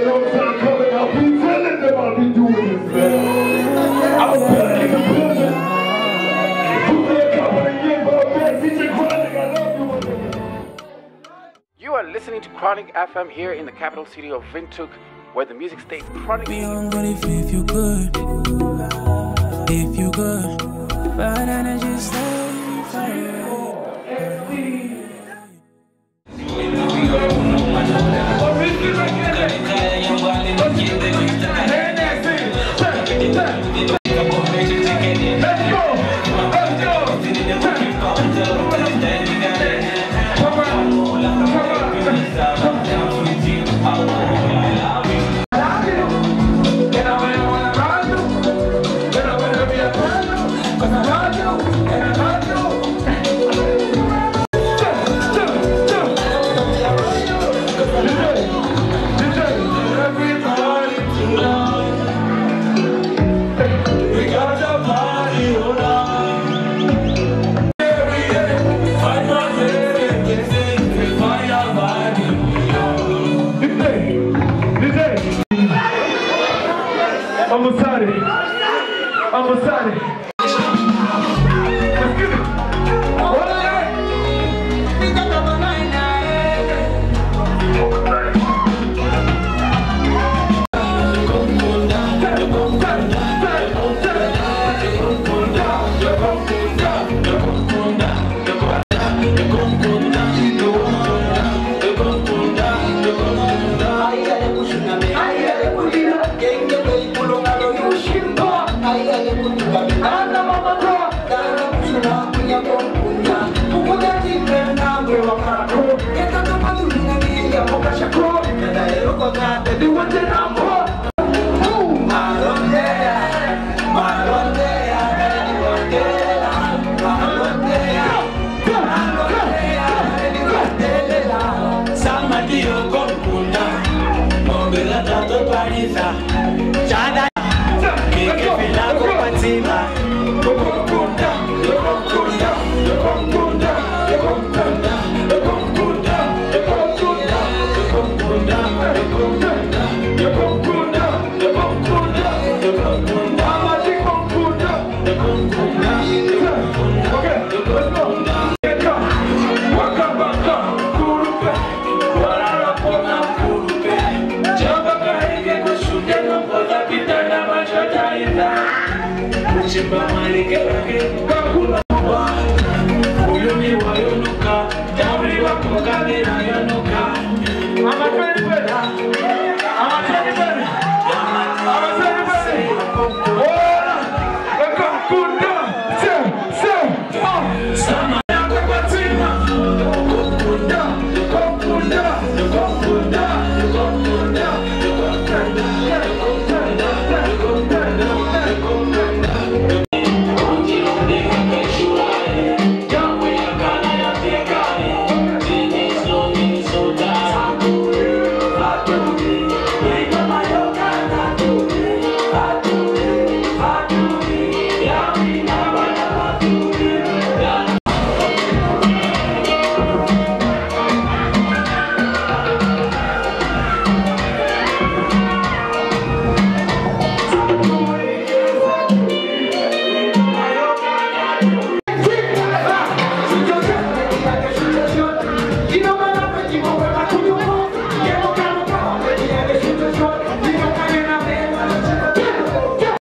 the Lord's not coming, I'll be telling them I'll be doing this better. I was better in the prison. You are listening to Chronic FM here in the capital city of Windhoek, where the music stays chronic. Beyond belief if you could, if you could, but energy stay fire. Chimba mali kebake, kakula